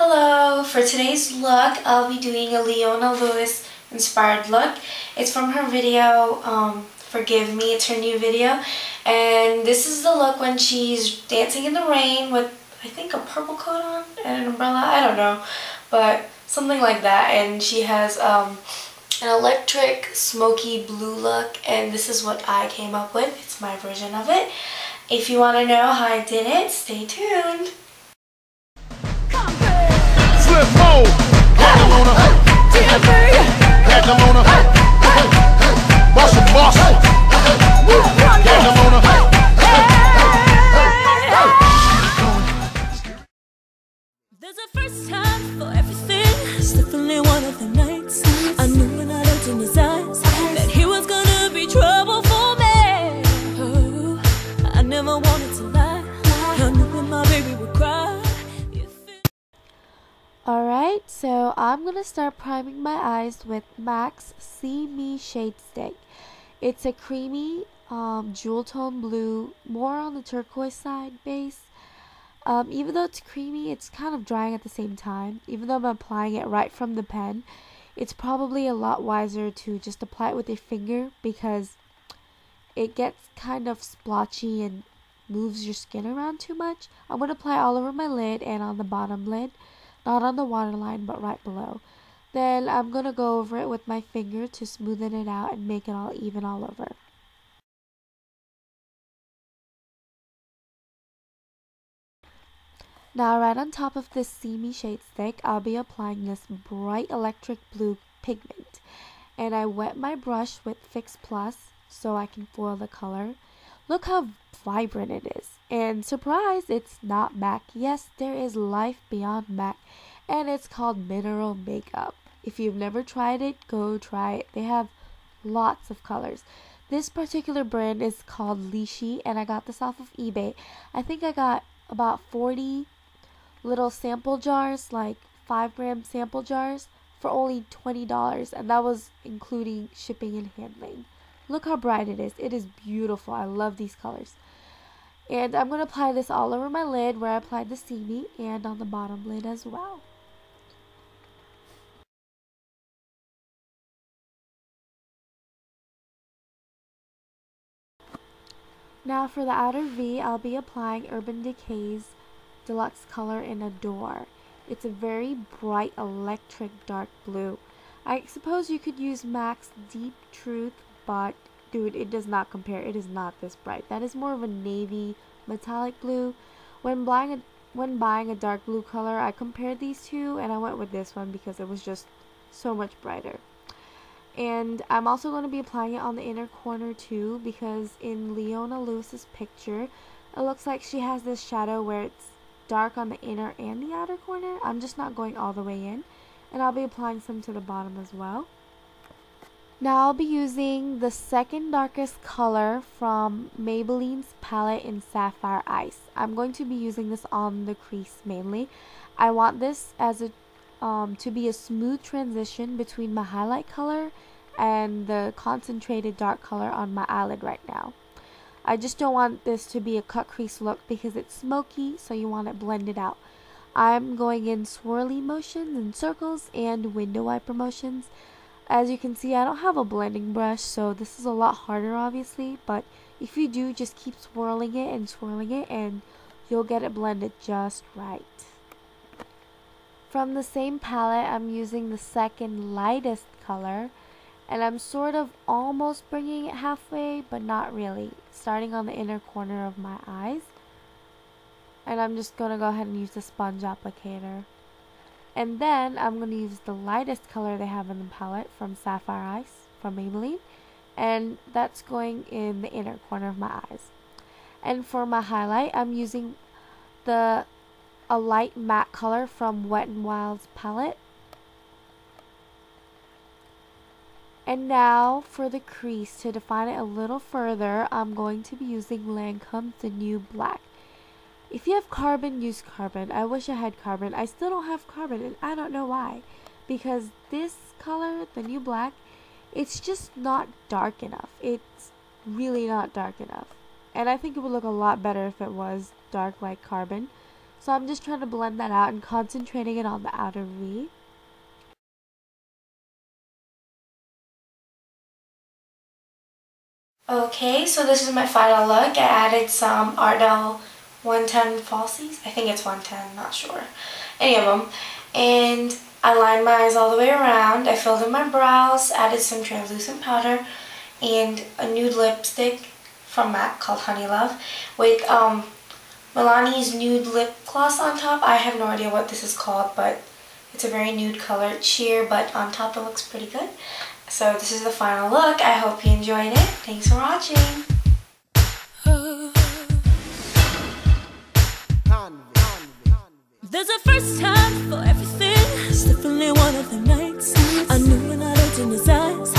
Hello! For today's look, I'll be doing a Leona Lewis inspired look. It's from her video, Forgive Me, it's her new video. And this is the look when she's dancing in the rain with, I think, a purple coat on and an umbrella, I don't know. But something like that. And she has an electric smoky blue look, and this is what I came up with. It's my version of it. If you want to know how I did it, stay tuned! There's a first time for everything. Stuck in one of the nights, I knew when I looked in his eyes that he was gonna be trouble for me. Oh, I never wanted to lie. I knew when my baby would cry. Alright, so I'm going to start priming my eyes with MAC's See Me Shade Stick. It's a creamy jewel tone blue, more on the turquoise side base. Even though it's creamy, it's kind of drying at the same time. Even though I'm applying it right from the pen, it's probably a lot wiser to just apply it with a finger because it gets kind of splotchy and moves your skin around too much. I'm going to apply all over my lid and on the bottom lid. Not on the waterline, but right below. Then I'm going to go over it with my finger to smoothen it out and make it all even all over. Now right on top of this See Me Shade Stick, I'll be applying this bright electric blue pigment. And I wet my brush with Fix Plus so I can foil the color. Look how vibrant it is. And surprise, it's not MAC. Yes, there is life beyond MAC. And it's called Mineral Makeup. If you've never tried it, go try it. They have lots of colors. This particular brand is called Lishi, and I got this off of eBay. I think I got about 40 little sample jars, like 5-gram sample jars, for only $20. And that was including shipping and handling. Look how bright it is. It is beautiful. I love these colors. And I'm going to apply this all over my lid where I applied the See Me and on the bottom lid as well. Now for the outer V, I'll be applying Urban Decay's Deluxe Color in Adore. It's a very bright electric dark blue. I suppose you could use MAC's Deep Truth, but dude, it does not compare. It is not this bright. That is more of a navy metallic blue. When buying a dark blue color, I compared these two and I went with this one because it was just so much brighter. And I'm also going to be applying it on the inner corner too, because in Leona Lewis's picture, it looks like she has this shadow where it's dark on the inner and the outer corner. I'm just not going all the way in, and I'll be applying some to the bottom as well. Now I'll be using the second darkest color from Maybelline's palette in Sapphire Ice. I'm going to be using this on the crease mainly. I want this as a to be a smooth transition between my highlight color and the concentrated dark color on my eyelid right now. I just don't want this to be a cut crease look because it's smoky, so you want it blended out. I'm going in swirly motions and circles and window wiper motions. As you can see, I don't have a blending brush, so this is a lot harder obviously, but if you do, just keep swirling it and you'll get it blended just right. From the same palette, I'm using the second lightest color, and I'm sort of almost bringing it halfway, but not really, starting on the inner corner of my eyes. And I'm just going to go ahead and use the sponge applicator. And then I'm going to use the lightest color they have in the palette from Sapphire Ice from Maybelline. And that's going in the inner corner of my eyes. And for my highlight, I'm using a light matte color from Wet n Wild's palette. And now for the crease, to define it a little further, I'm going to be using Lancome's The New Black. If you have carbon, use carbon. I wish I had carbon. I still don't have carbon, and I don't know why. Because this color, the new black, it's just not dark enough. It's really not dark enough. And I think it would look a lot better if it was dark like carbon. So I'm just trying to blend that out and concentrating it on the outer V. Okay, so this is my final look. I added some Ardell 110 falsies. I think it's 110, not sure. Any of them. And I lined my eyes all the way around. I filled in my brows, added some translucent powder, and a nude lipstick from MAC called Honey Love with Milani's nude lip gloss on top. I have no idea what this is called, but it's a very nude color. It's sheer, but on top it looks pretty good. So this is the final look. I hope you enjoyed it. Thanks for watching. There's a first time for everything. It's definitely one of the nights. I knew when I looked in his eyes.